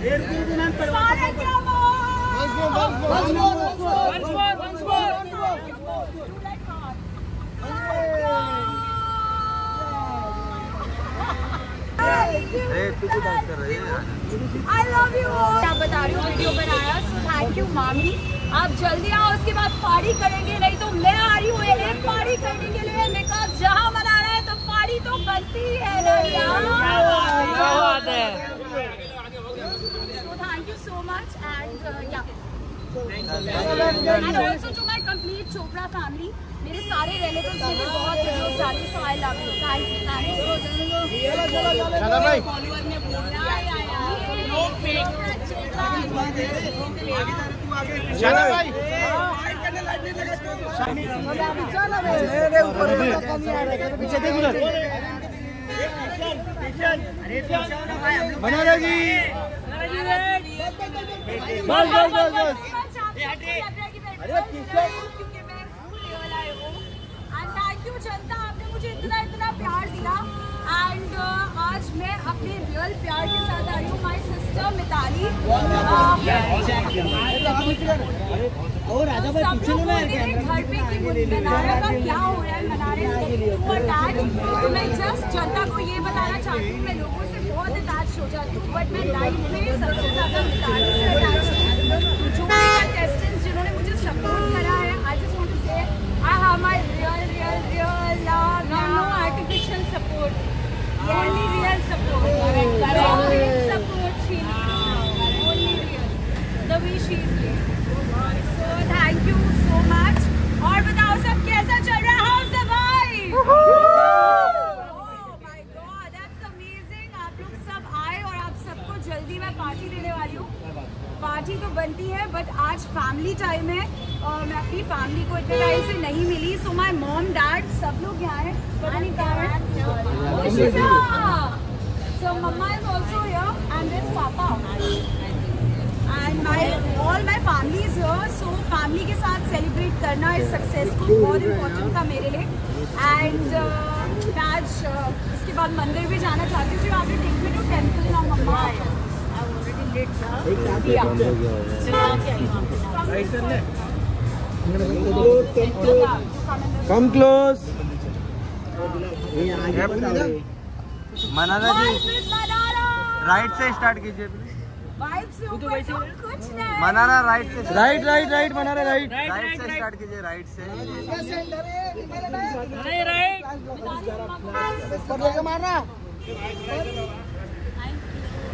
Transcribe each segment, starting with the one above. I love you all. आप बता रही हो वीडियो पर आया, so thank you मामी. आप जल्दी आओ, उसके बाद पार्टी करेंगे. नहीं तो मैं आ रही हूँ पार्टी करने के लिए. निकास जहाँ मना रहा है तो पार्टी तो बनती है ना यार. So thank you so much and yeah. And also to my complete Chopra family, मेरे सारे relatives भी बहुत लोग जाने से I love you, thank you. अरे क्योंकि मैं भूल गई वाला है वो. एंड थैंक यू जनता, आपने मुझे इतना इतना प्यार दिया. एंड आज मैं अपने रियल प्यार के साथ आई हूँ, माय सिस्टर मिताली. और राजा भाई पीछे ना आए घर पे कि मनारा का क्या हो रहा है. मनारा तो मैं जस्ट जनता को ये बताना चाहती हूँ, मैं लोगों से बहुत अटैच हो जाती हूँ, बट मैं लाइफ में सबसे ज़्यादा मिताली से अटैच हूँ. जो कंटेस्टेंट्स जिन्होंने मुझे सपोर्ट करा है, I just want to say I have my real love. No artificial support, only real support. Support she only real the way she is living. So thank you so much. और बताओ सब कैसा चल रहा है? How सब भाई? Oh my god, that's amazing. आप लोग सब आए और आप सबको जल्दी मैं पार्टी देने वाली हूँ. पार्टी तो बनती है, बट आज फैमिली टाइम है और मैं अपनी फैमिली को इतने टाइम से नहीं मिली. सो माय मॉम डैड सब लोग यहाँ हैं. So mamma is also here and there पापा and my all my family is here. So family के साथ सेलिब्रेट करना इस सक्सेस को बहुत इम्पोर्टेंट था मेरे लिए. एंड आज इसके बाद मंदिर भी जाना चाहती हूँ. जो आपने टेक मी टू टेम्पल ना मम्मा आए. Come close. Manara ji right से स्टार्ट कीजिए प्लीज. मनारा राइट से राइट मनारा राइट से स्टार्ट कीजिए. राइट से मारना.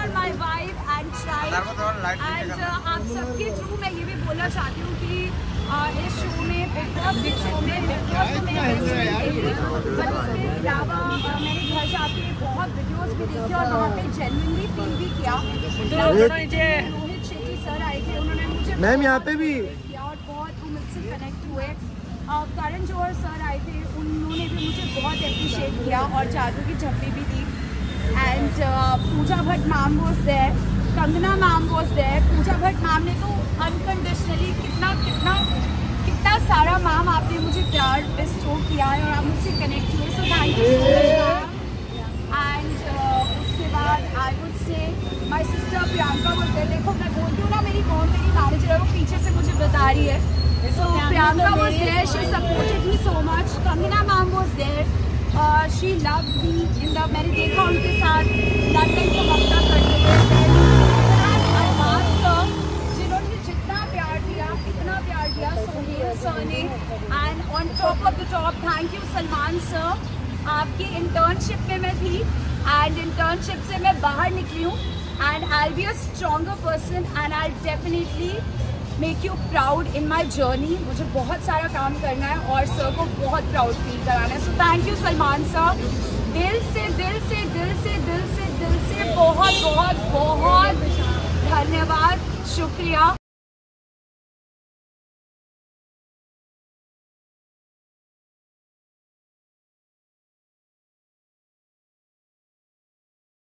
are my wife. And आप सबके थ्रू मैं ये भी बोलना चाहती हूँ कि इस शो में बिग बॉस के अलावा मैंने घर जाके बहुत वीडियोस भी देखे और वहाँ पे जेन्युइनली फील भी किया. रोहित शेट्टी सर आए थे, उन्होंने मुझे मैम यहाँ पे भी किया और बहुत मुझसे कनेक्ट हुए. करण जौहर सर आए थे, उन्होंने भी मुझे बहुत अप्रिशिएट किया और जादू की झप्पी भी दी. And Pooja Bhatt ma'am was there, Kangana ma'am was there. Pooja Bhatt ma'am ने तो अनकंडीशनली कितना सारा मैम आपने मुझे प्यार बेस्टो किया है और आप मुझसे कनेक्ट हुए. So thank you so much. And उसके बाद I would say my sister Priyanka was there. देखो मैं बोलती हूँ ना, मेरी मॉम मेरी मैनेजर है, वो पीछे से मुझे बता रही है. So Priyanka was there, she supported me so much. Kangana ma'am was there, she loved me in the. मैंने देखा उनके साथ लंदन का मक्का करते हुए. And on top of the top, thank you Salman sir. आपकी internship में मैं थी and internship से मैं बाहर निकली हूँ and I'll be a stronger person and I'll definitely make you proud in my journey. मुझे बहुत सारा काम करना है और सर को बहुत proud feel कराना है. So thank you Salman sir. दिल से बहुत धन्यवाद, शुक्रिया.